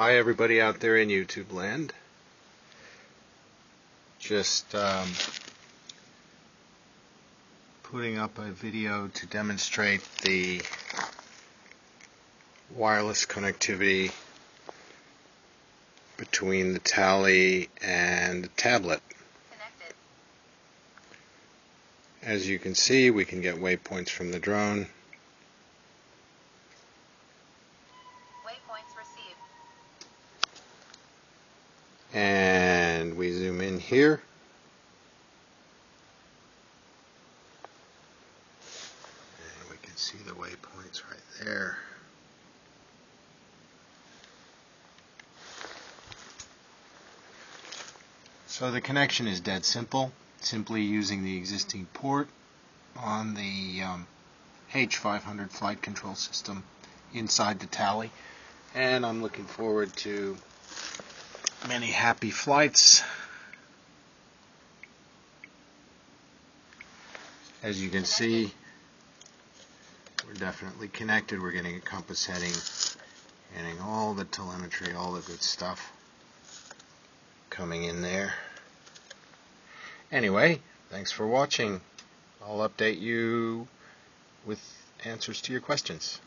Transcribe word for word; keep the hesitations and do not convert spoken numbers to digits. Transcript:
Hi everybody out there in YouTube land. Just um, putting up a video to demonstrate the wireless connectivity between the TALI and the tablet. Connected. As you can see, we can get waypoints from the drone. Waypoints received. And we zoom in here. And we can see the waypoints right there. So the connection is dead simple, simply using the existing port on the um, H five hundred flight control system inside the TALI. And I'm looking forward to many happy flights. As you can see, we're definitely connected. We're getting a compass heading, getting all the telemetry, all the good stuff coming in there. Anyway, thanks for watching. I'll update you with answers to your questions.